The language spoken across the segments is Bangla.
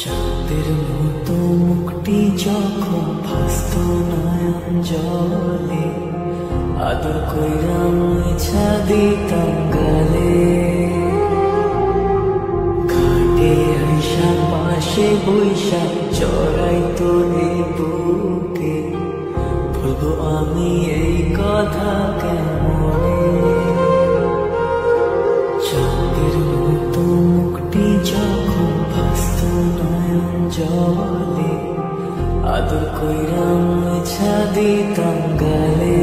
চাঁদের মতো মুক্তি যখন ভাসত নয়ন জলে, আদর কইরা মুইছা দিতাম গালে। ঘাটে আইসা পাশে বৈশা চড়াইতো এই বুকে, বলবো আমি এই কথা কেমনে। চাঁদের মতো মুক্তি যখন ভাসত নয়ন জলে, আদর কইরা মুইছা দিতাম গালে।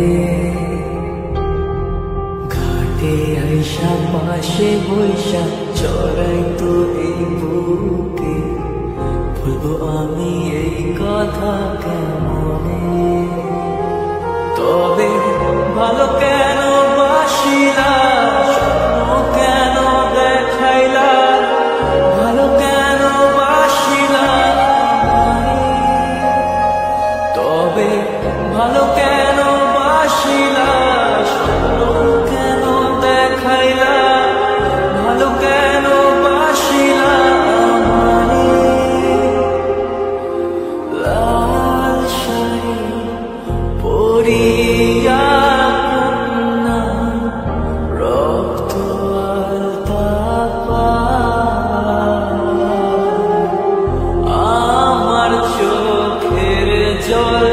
আইসা পাশে বৈশা চড়াইতো এই বুকে, বলবো আমি এই কথা কেমনে। তবে ভালো কেন বাসিলা, কেন দেখাইলা, ভালো কেন বাসিলা, তবে ভালো কেন বাসিলা, ভালো কেন বাসিলা লাল শাড়ি পরিয়া, রক্ত আলতা আমার চোখের জল।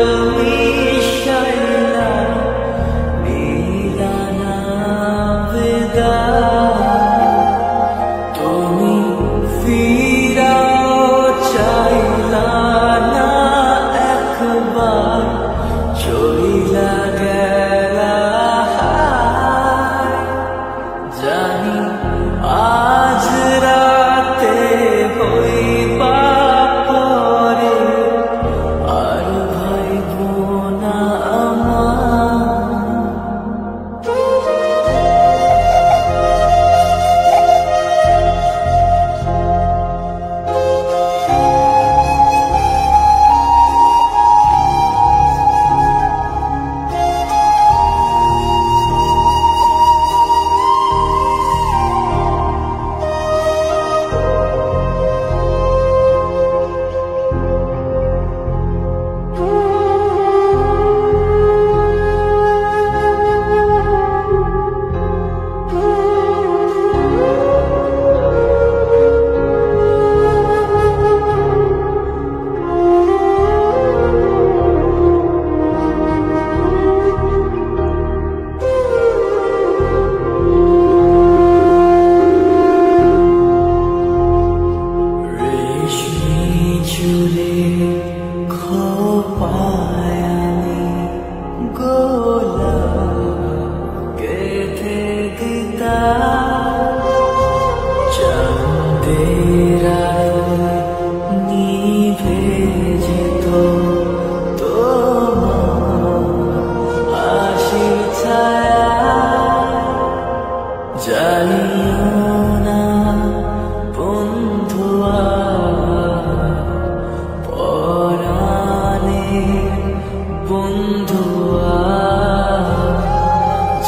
বন্ধুয়া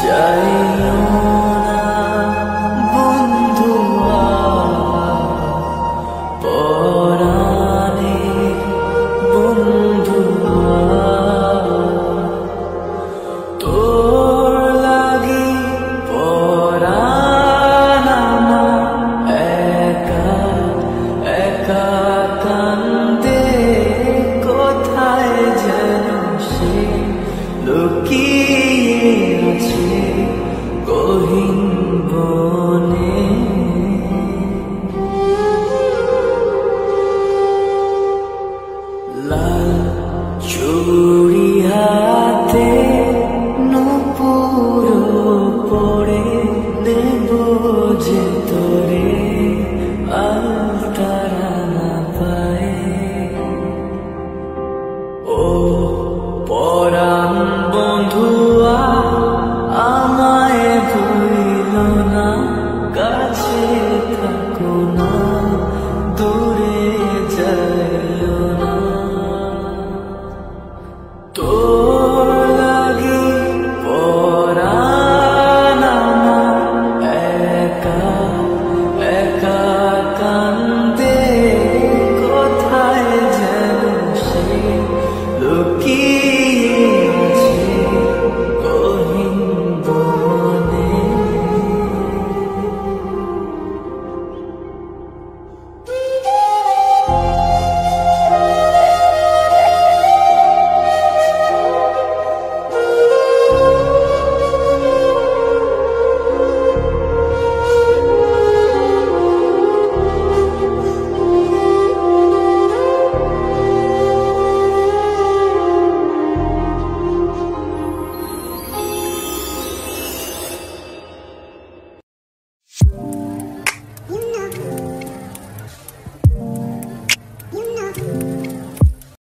যাই